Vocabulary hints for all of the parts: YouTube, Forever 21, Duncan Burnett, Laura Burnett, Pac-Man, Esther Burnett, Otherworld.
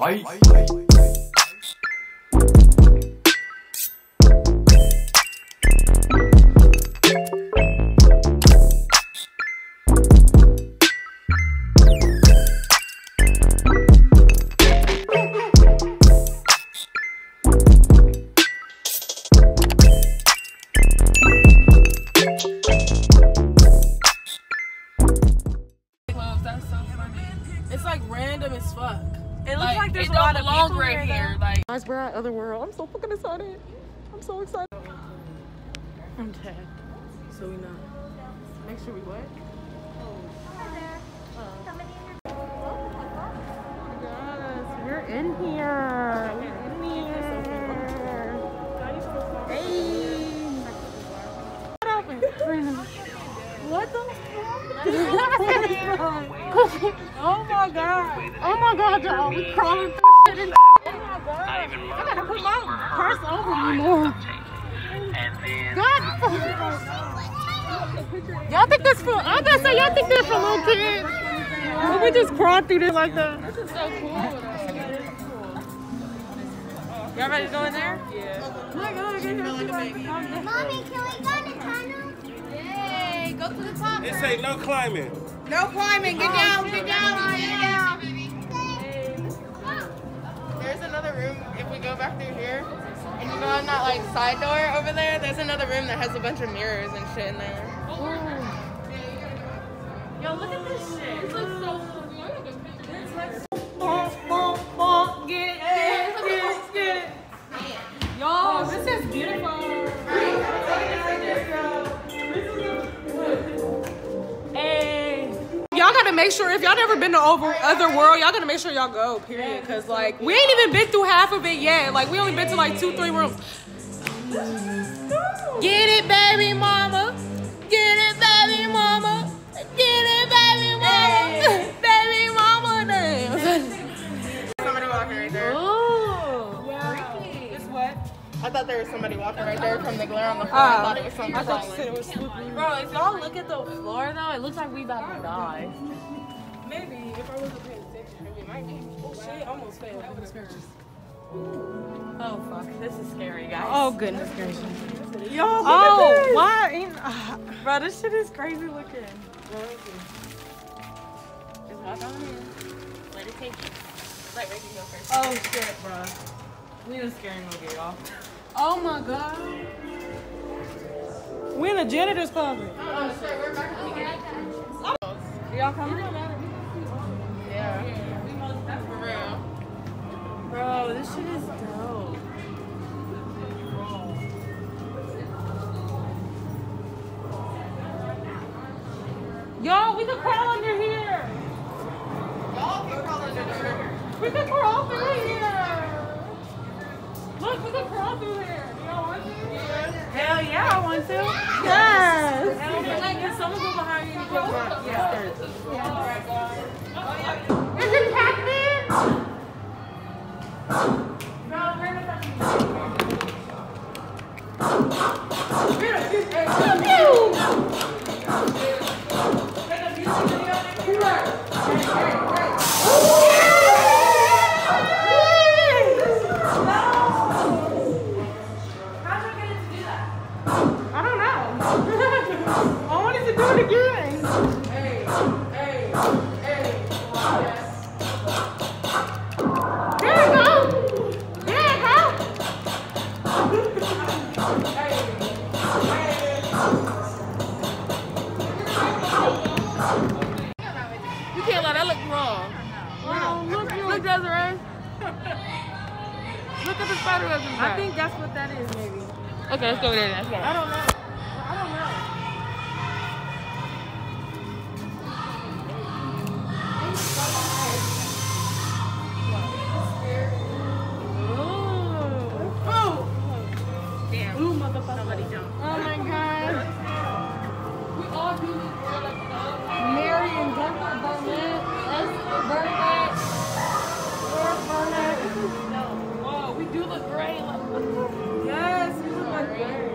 Bye. It's like random as fuck. It looks like there's a lot of people right here. Like, guys, we're at Otherworld. I'm so fucking excited. I'm so excited. I'm dead. So we know. Make sure we what? Oh my gosh, we're in here. We're in here. Hey. What happened? What the Oh my god, y'all, we crawling and I gotta put my purse over me more. God, y'all think this for little kids? Yeah. We just crawled through this like that. This is so cool. Y'all ready to go in there? Yeah. Mommy, can we go to the tunnel? Yay, go to the top. It say no climbing. No climbing, get down, get down, get down. There's another room, if we go back through here, and you go on that like side door over there, there's another room that has a bunch of mirrors and shit in there. Ooh. Yo, look at this shit. This looks so cool. Get it. Yo, this is beautiful. Hey. Y'all gotta make sure, if y'all never been to Otherworld, y'all gotta make sure y'all go, period. Cause like, we ain't even been through half of it yet. Like, we only been to like 2-3 rooms. Get it, baby mama. Get it, baby mama. Get it, baby mama. Hey. Baby mama name. Somebody walking right there. Ooh. Wow. It's what? I thought there was somebody walking right there from the glare on the floor. I thought it was something falling. Bro, if y'all look at the floor though, it looks like we about to die. Maybe if I wasn't paying attention, it might be. Oh shit, almost failed. Oh fuck, this is scary, guys. Oh goodness gracious. Yo, look at this. Why? Bro, this shit is crazy looking. Just walk on here. Let it take you. Let Ricky go first. Oh shit, bro. We in a scary movie, y'all. Oh my god. We in a janitor's closet. Oh, sorry, we're back to the beginning. Y'all coming? Yeah. We most that's for real. Bro, this shit is dope. Y'all, we could crawl under here. Y'all can crawl under the river. We could crawl through here. Look, we can crawl through here. Do y'all want to? Yeah. Hell yeah, I want to. Yes. Hell yeah. Like, if someone go behind you, you go run. Yes. Oh my god. Oh yeah. Is it Pac-Man? No, we're not. I think that's what that is, maybe. Okay, let's go there. That's right. I don't know. Ooh. Damn. Ooh, motherfucker. Somebody jumped. Oh my god. We all do this for like Mary and Duncan Burnett. Esther Burnett. Laura Burnett. You look great. Yes, you look like great.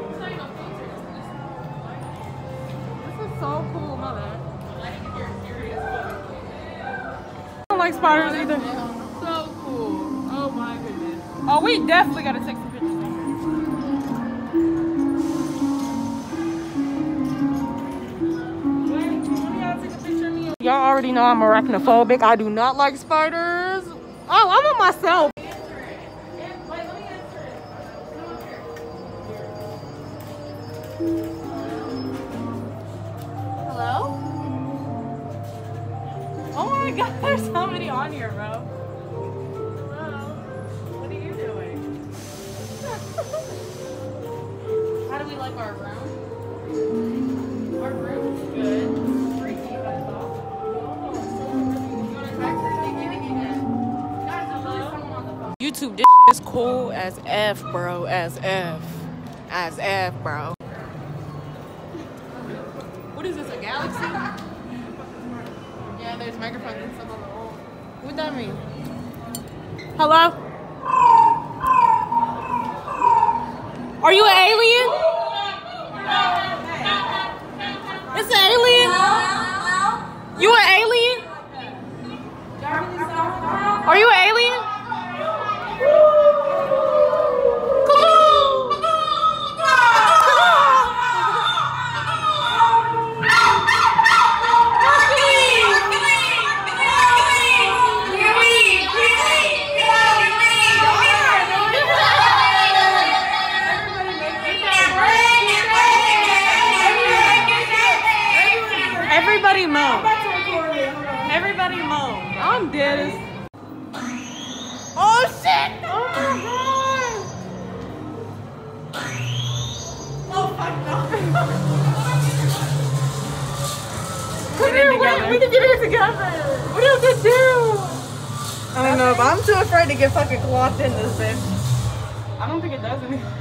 This is so cool, my man. I don't like spiders either. So cool. Oh, we definitely gotta take some pictures. Y'all already know I'm arachnophobic. I do not like spiders. Oh, I'm on myself. Hello? Oh my god, there's so many on here, bro. Hello? What are you doing? How do we like our room? Our room is good. YouTube, this shit is cool as F, bro, as F, bro. What is this, a galaxy? Yeah, there's microphones and stuff on the wall. What that mean? Hello? Are you an alien? It's an alien? You an alien? Are you an alien? Everybody moan. I'm dead as... Oh shit! Oh my god! Oh my god! Come here, wait! We can get here together! What do you have to do? I don't know, but I'm too afraid to get fucking clocked in this bitch. I don't think it does anything.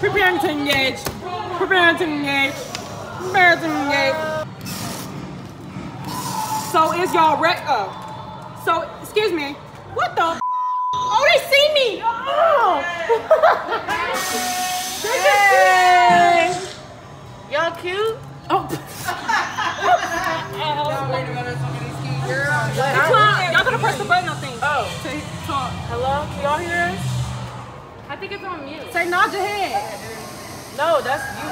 Prepare to engage. Prepare to engage. Prepare to engage. So is y'all ready? Oh. So, excuse me. What the? Oh, they see me. Oh. Hey. Y'all cute? Oh. Y'all gonna press the button, I think. Oh. To talk. Hello? Can y'all hear us? I think it's on mute. Say nod your head. No, that's you.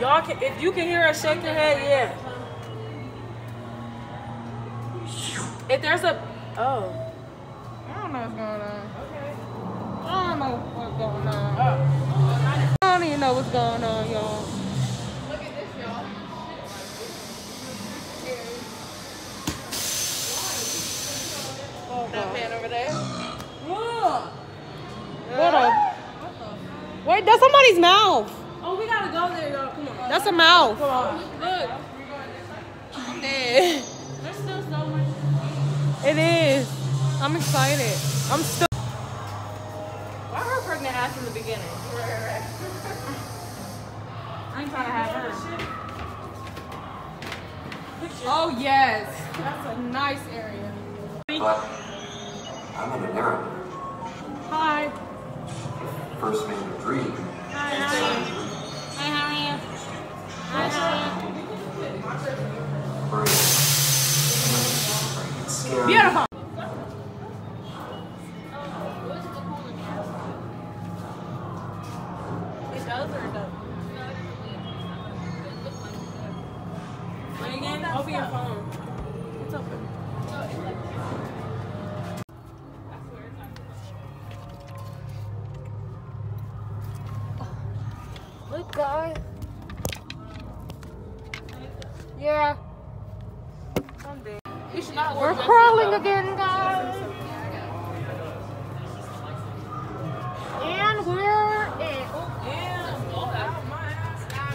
Y'all can, if you can hear us, shake your head, yeah. If there's a, oh. I don't know what's going on. Okay. I don't know what's going on. Oh. I don't even know what's going on, y'all. Look at this, y'all. Oh, that man over there. Whoa. What up? Wait, that's somebody's mouth. Oh, we gotta go there, y'all. Come on. That's a mouth. Come on. Look. I'm dead. There's still so much to do. It is. I'm excited. I'm still. Why her pregnant ass in the beginning? Right. I ain't trying to have her. Oh, yes. That's a nice area. I'm in the mirror. Hi. First man to dream. Hi, how are you? Hi, how are you? Hi, how are you? Beautiful. It does or it doesn't? Wait again, open your phone. It's open. No, it's like... God. Yeah. You should not. We're crawling again, guys. And we're in.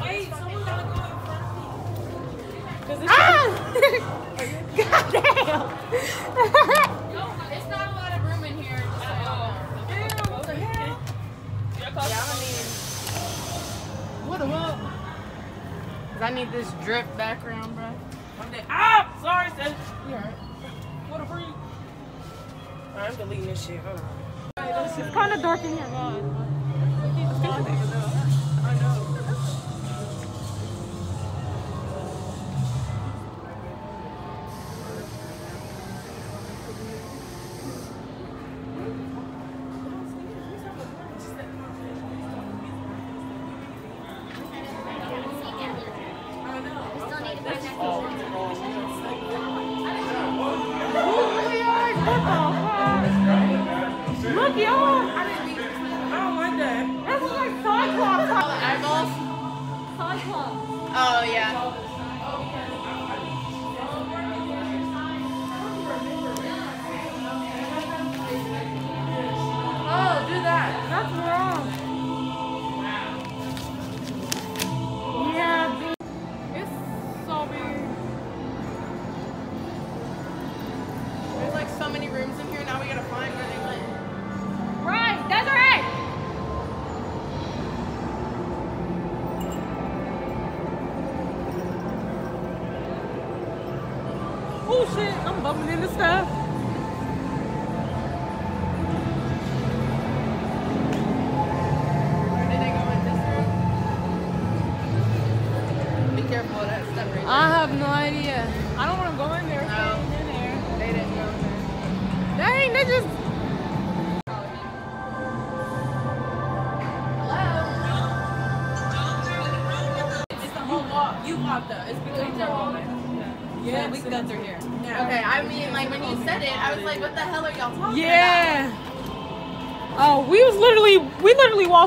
Wait, someone's gonna go in front of me. Ah! God damn. No, it's not a lot of room in here. Damn, what the hell? What the fuck? Cause I need this drip background, bro. One day. Ah! Sorry, sis. You alright? What a freak. I'm deleting this shit. Hold on. It's kind of dark in here, bro.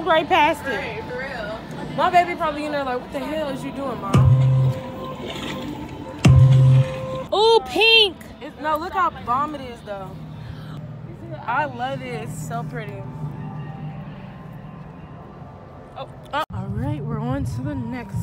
Right past it. Right, for real. My baby probably in there like, what the hell is you doing, mom? Ooh, pink. It's, no, look how bomb it is, though. I love it. It's so pretty. Oh, all right, we're on to the next.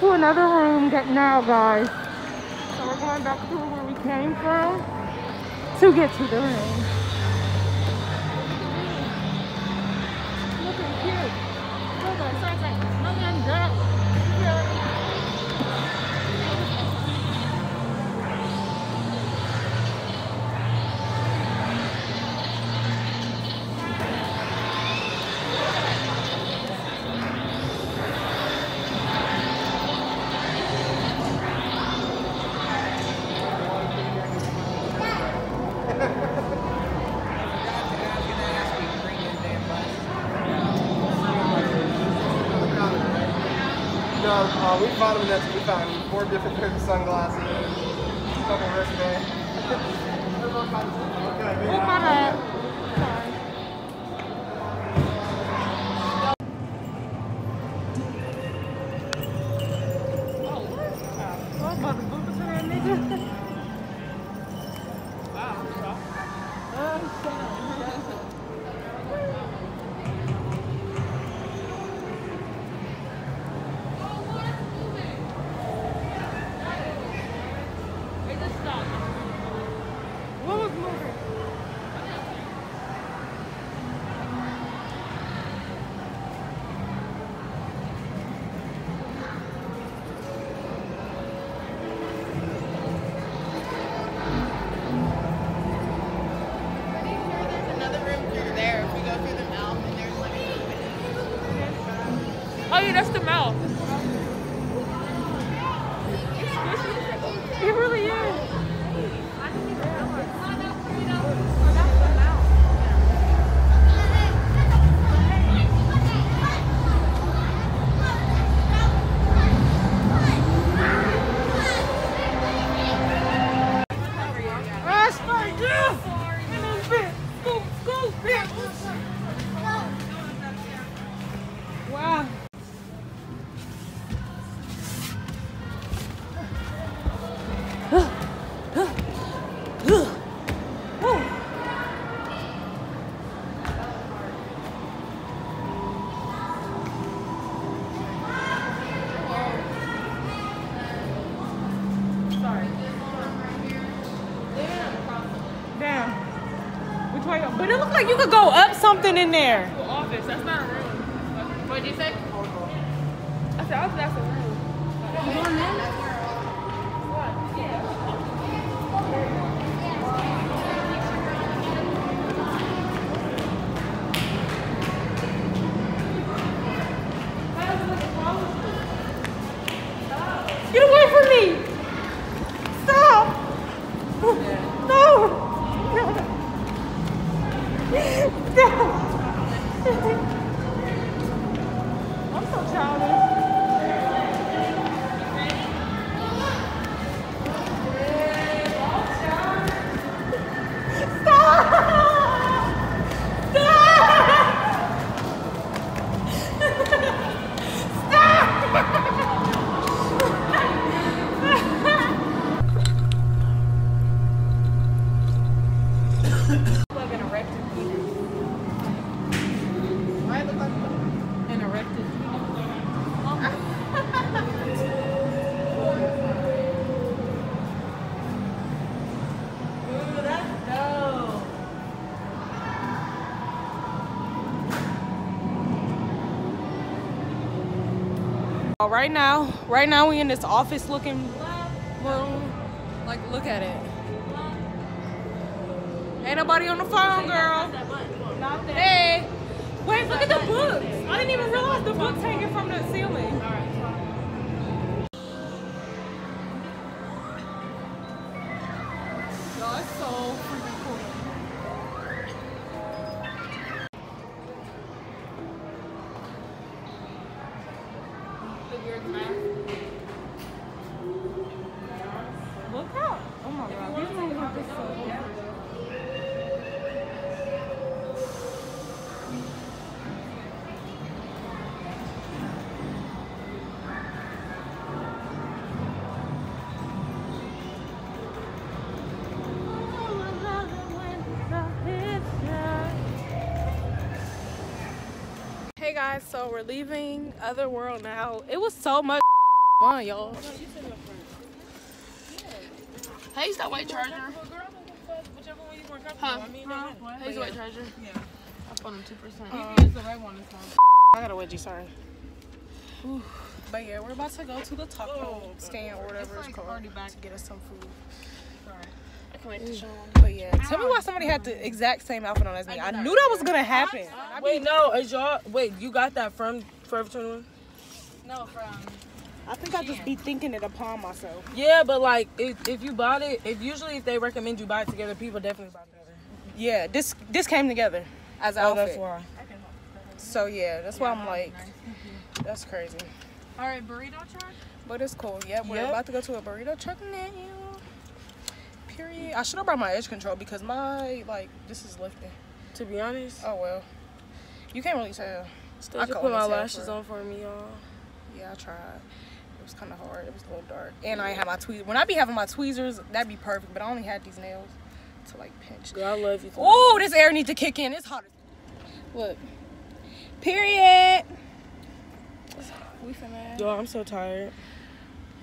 To another room that now, guys. So we're going back to where we came from to get to the room. Looking cute. Look at that. Look at that. bottom nets we found. 4 different pairs of sunglasses, a couple wristbands. What about a... Oh yeah, that's the mouth. It really is. I didn't even realize. But it looked like you could go up something in there. Office, that's not a room. What'd you say? I said, that's a room. You want that? What? Yeah. Get away from me! Stop! Yeah. No! I'm so childish. Right now we in this office looking room. Like, look at it. Ain't nobody on the phone, girl. Hey, wait, look at the books. I didn't even realize the books hanging from the ceiling. All right. Y'all, it's so freaking cool. Look out! Oh my god, this is like this so Hey guys, so we're leaving Otherworld now. It was so much fun, y'all. Hey, that white charger. Huh? Hey, the white charger. Yeah. I found him 2%. He is the right one this time. I got a wedgie, sorry. Ooh. But yeah, we're about to go to the taco stand or whatever it's called already back to get us some food. Sorry. I can't wait to show them. But yeah, tell me why somebody had the exact same outfit on as me. I knew that was gonna happen. Wait, no, is y'all? Wait, you got that from Forever 21? No, from. I think I just be thinking it upon myself. Yeah, but like if you bought it, usually if they recommend you buy it together, people definitely buy it together. Yeah, this came together as an outfit. That's why. So yeah, that's why I'm like, that's crazy. All right, burrito charge. But it's cold. Yeah, we're about to go to a burrito truck now. Period. I should have brought my edge control because my, like, this is lifting. To be honest. Oh, well. You can't really tell. Still, I could put my lashes on for me, y'all. Yeah, I tried. It was kind of hard. It was a little dark. And I had my tweezers. When I be having my tweezers, that'd be perfect. But I only had these nails to, like, pinch. Girl, I love you. Oh, this air needs to kick in. It's hot. Look. Period. We finna. Yo, I'm so tired.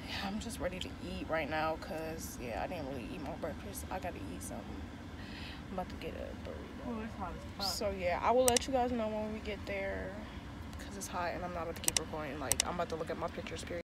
Yeah, I'm just ready to eat right now because, yeah, I didn't really eat my breakfast. I got to eat something. I'm about to get a burrito. Oh, it's hot as fuck. So, yeah, I will let you guys know when we get there because it's hot and I'm not about to keep recording. Like, I'm about to look at my pictures, period.